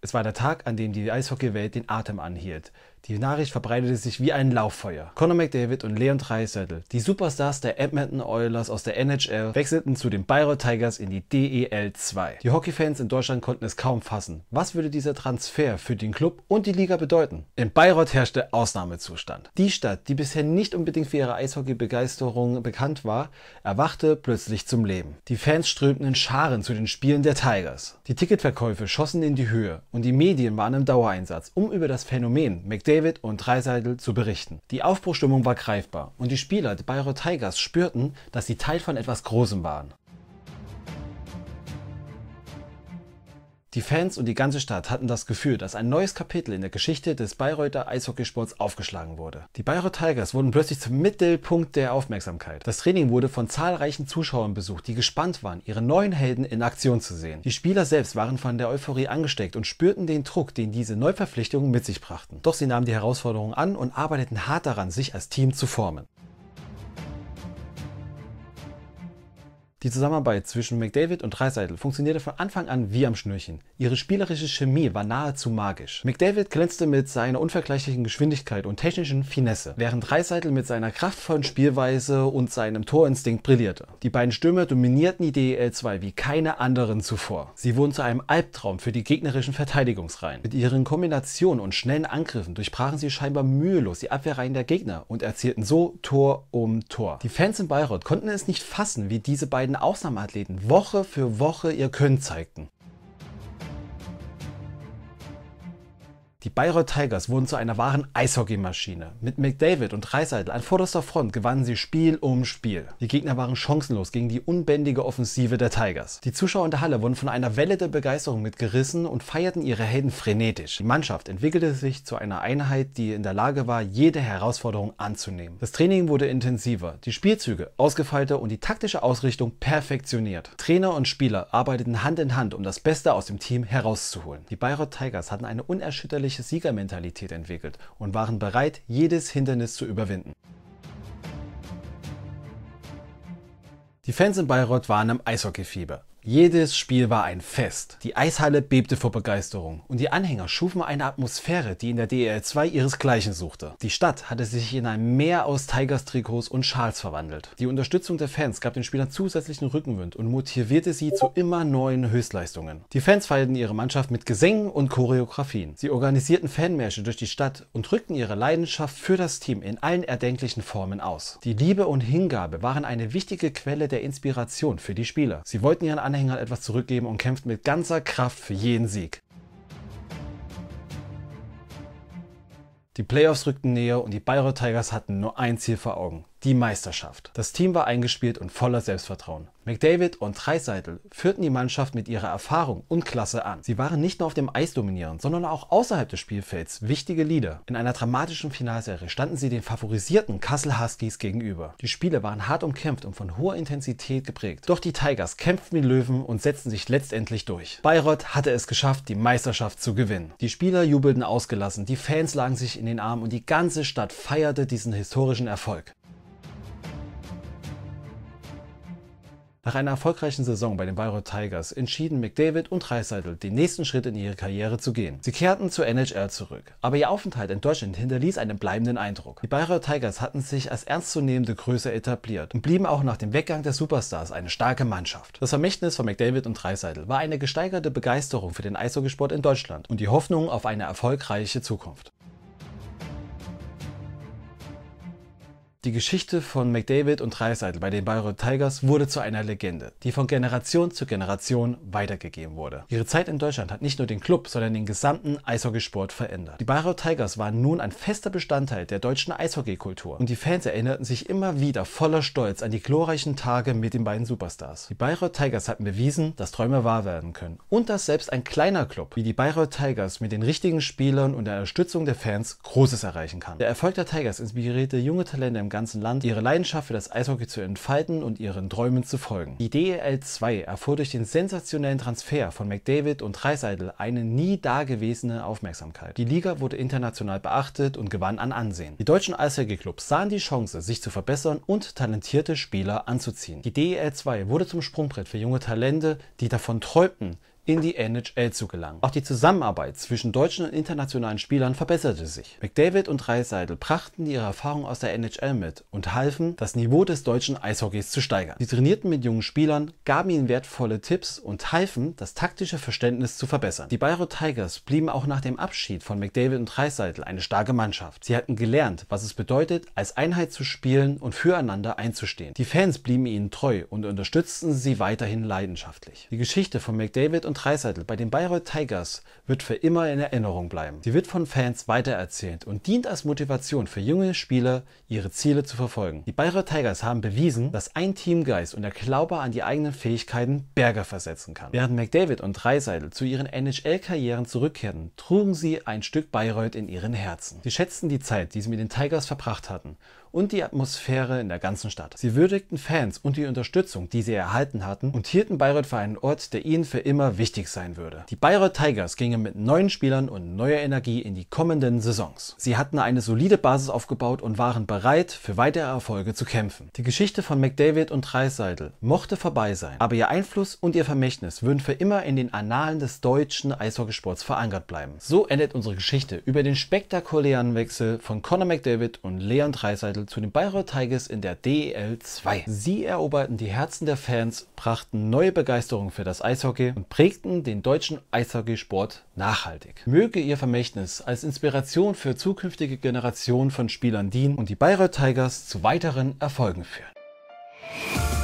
Es war der Tag, an dem die Eishockeywelt den Atem anhielt. Die Nachricht verbreitete sich wie ein Lauffeuer. Connor McDavid und Leon Draisaitl, die Superstars der Edmonton Oilers aus der NHL, wechselten zu den Bayreuth Tigers in die DEL 2. Die Hockeyfans in Deutschland konnten es kaum fassen. Was würde dieser Transfer für den Club und die Liga bedeuten? In Bayreuth herrschte Ausnahmezustand. Die Stadt, die bisher nicht unbedingt für ihre Eishockeybegeisterung bekannt war, erwachte plötzlich zum Leben. Die Fans strömten in Scharen zu den Spielen der Tigers. Die Ticketverkäufe schossen in die Höhe und die Medien waren im Dauereinsatz, um über das Phänomen McDavid und Draisaitl zu berichten. Die Aufbruchstimmung war greifbar und die Spieler der Bayreuth Tigers spürten, dass sie Teil von etwas Großem waren. Die Fans und die ganze Stadt hatten das Gefühl, dass ein neues Kapitel in der Geschichte des Bayreuther Eishockeysports aufgeschlagen wurde. Die Bayreuth Tigers wurden plötzlich zum Mittelpunkt der Aufmerksamkeit. Das Training wurde von zahlreichen Zuschauern besucht, die gespannt waren, ihre neuen Helden in Aktion zu sehen. Die Spieler selbst waren von der Euphorie angesteckt und spürten den Druck, den diese Neuverpflichtungen mit sich brachten. Doch sie nahmen die Herausforderung an und arbeiteten hart daran, sich als Team zu formen. Die Zusammenarbeit zwischen McDavid und Draisaitl funktionierte von Anfang an wie am Schnürchen. Ihre spielerische Chemie war nahezu magisch. McDavid glänzte mit seiner unvergleichlichen Geschwindigkeit und technischen Finesse, während Draisaitl mit seiner kraftvollen Spielweise und seinem Torinstinkt brillierte. Die beiden Stürmer dominierten die DEL 2 wie keine anderen zuvor. Sie wurden zu einem Albtraum für die gegnerischen Verteidigungsreihen. Mit ihren Kombinationen und schnellen Angriffen durchbrachen sie scheinbar mühelos die Abwehrreihen der Gegner und erzielten so Tor um Tor. Die Fans in Bayreuth konnten es nicht fassen, wie diese beiden Ausnahmeathleten Woche für Woche ihr Können zeigten. Die Bayreuth Tigers wurden zu einer wahren Eishockeymaschine. Mit McDavid und Draisaitl an vorderster Front gewannen sie Spiel um Spiel. Die Gegner waren chancenlos gegen die unbändige Offensive der Tigers. Die Zuschauer in der Halle wurden von einer Welle der Begeisterung mitgerissen und feierten ihre Helden frenetisch. Die Mannschaft entwickelte sich zu einer Einheit, die in der Lage war, jede Herausforderung anzunehmen. Das Training wurde intensiver, die Spielzüge ausgefeilter und die taktische Ausrichtung perfektioniert. Trainer und Spieler arbeiteten Hand in Hand, um das Beste aus dem Team herauszuholen. Die Bayreuth Tigers hatten eine unerschütterliche Siegermentalität entwickelt und waren bereit, jedes Hindernis zu überwinden. Die Fans in Bayreuth waren im Eishockeyfieber. Jedes Spiel war ein Fest. Die Eishalle bebte vor Begeisterung und die Anhänger schufen eine Atmosphäre, die in der DEL 2 ihresgleichen suchte. Die Stadt hatte sich in ein Meer aus Tigers-Trikots und Schals verwandelt. Die Unterstützung der Fans gab den Spielern zusätzlichen Rückenwind und motivierte sie zu immer neuen Höchstleistungen. Die Fans feierten ihre Mannschaft mit Gesängen und Choreografien. Sie organisierten Fanmärsche durch die Stadt und drückten ihre Leidenschaft für das Team in allen erdenklichen Formen aus. Die Liebe und Hingabe waren eine wichtige Quelle der Inspiration für die Spieler. Sie wollten ihren Anhängern etwas zurückgeben und kämpft mit ganzer Kraft für jeden Sieg. Die Playoffs rückten näher und die Bayreuth Tigers hatten nur ein Ziel vor Augen: die Meisterschaft. Das Team war eingespielt und voller Selbstvertrauen. McDavid und Draisaitl führten die Mannschaft mit ihrer Erfahrung und Klasse an. Sie waren nicht nur auf dem Eis dominierend, sondern auch außerhalb des Spielfelds wichtige Leader. In einer dramatischen Finalserie standen sie den favorisierten Kassel Huskies gegenüber. Die Spiele waren hart umkämpft und von hoher Intensität geprägt. Doch die Tigers kämpften wie Löwen und setzten sich letztendlich durch. Bayreuth hatte es geschafft, die Meisterschaft zu gewinnen. Die Spieler jubelten ausgelassen, die Fans lagen sich in den Armen und die ganze Stadt feierte diesen historischen Erfolg. Nach einer erfolgreichen Saison bei den Bayreuth Tigers entschieden McDavid und Draisaitl, den nächsten Schritt in ihre Karriere zu gehen. Sie kehrten zur NHL zurück, aber ihr Aufenthalt in Deutschland hinterließ einen bleibenden Eindruck. Die Bayreuth Tigers hatten sich als ernstzunehmende Größe etabliert und blieben auch nach dem Weggang der Superstars eine starke Mannschaft. Das Vermächtnis von McDavid und Draisaitl war eine gesteigerte Begeisterung für den Eishockeysport in Deutschland und die Hoffnung auf eine erfolgreiche Zukunft. Die Geschichte von McDavid und Draisaitl bei den Bayreuth Tigers wurde zu einer Legende, die von Generation zu Generation weitergegeben wurde. Ihre Zeit in Deutschland hat nicht nur den Club, sondern den gesamten Eishockeysport verändert. Die Bayreuth Tigers waren nun ein fester Bestandteil der deutschen Eishockeykultur und die Fans erinnerten sich immer wieder voller Stolz an die glorreichen Tage mit den beiden Superstars. Die Bayreuth Tigers hatten bewiesen, dass Träume wahr werden können und dass selbst ein kleiner Club wie die Bayreuth Tigers mit den richtigen Spielern und der Unterstützung der Fans Großes erreichen kann. Der Erfolg der Tigers inspirierte junge Talente im ganzen Land, ihre Leidenschaft für das Eishockey zu entfalten und ihren Träumen zu folgen. Die DEL 2 erfuhr durch den sensationellen Transfer von McDavid und Draisaitl eine nie dagewesene Aufmerksamkeit. Die Liga wurde international beachtet und gewann an Ansehen. Die deutschen Eishockey-Clubs sahen die Chance, sich zu verbessern und talentierte Spieler anzuziehen. Die DEL 2 wurde zum Sprungbrett für junge Talente, die davon träumten, in die NHL zu gelangen. Auch die Zusammenarbeit zwischen deutschen und internationalen Spielern verbesserte sich. McDavid und Draisaitl brachten ihre Erfahrung aus der NHL mit und halfen, das Niveau des deutschen Eishockeys zu steigern. Sie trainierten mit jungen Spielern, gaben ihnen wertvolle Tipps und halfen, das taktische Verständnis zu verbessern. Die Bayreuth Tigers blieben auch nach dem Abschied von McDavid und Draisaitl eine starke Mannschaft. Sie hatten gelernt, was es bedeutet, als Einheit zu spielen und füreinander einzustehen. Die Fans blieben ihnen treu und unterstützten sie weiterhin leidenschaftlich. Die Geschichte von McDavid und Draisaitl bei den Bayreuth Tigers wird für immer in Erinnerung bleiben. Sie wird von Fans weitererzählt und dient als Motivation für junge Spieler, ihre Ziele zu verfolgen. Die Bayreuth Tigers haben bewiesen, dass ein Teamgeist und der Glaube an die eigenen Fähigkeiten Berge versetzen kann. Während McDavid und Draisaitl zu ihren NHL-Karrieren zurückkehrten, trugen sie ein Stück Bayreuth in ihren Herzen. Sie schätzten die Zeit, die sie mit den Tigers verbracht hatten und die Atmosphäre in der ganzen Stadt. Sie würdigten Fans und die Unterstützung, die sie erhalten hatten, und hielten Bayreuth für einen Ort, der ihnen für immer wichtig sein würde. Die Bayreuth Tigers gingen mit neuen Spielern und neuer Energie in die kommenden Saisons. Sie hatten eine solide Basis aufgebaut und waren bereit, für weitere Erfolge zu kämpfen. Die Geschichte von McDavid und Draisaitl mochte vorbei sein, aber ihr Einfluss und ihr Vermächtnis würden für immer in den Annalen des deutschen Eishockeysports verankert bleiben. So endet unsere Geschichte über den spektakulären Wechsel von Connor McDavid und Leon Draisaitl zu den Bayreuth Tigers in der DEL 2. Sie eroberten die Herzen der Fans, brachten neue Begeisterung für das Eishockey und prägten den deutschen Eishockeysport nachhaltig. Möge ihr Vermächtnis als Inspiration für zukünftige Generationen von Spielern dienen und die Bayreuth Tigers zu weiteren Erfolgen führen.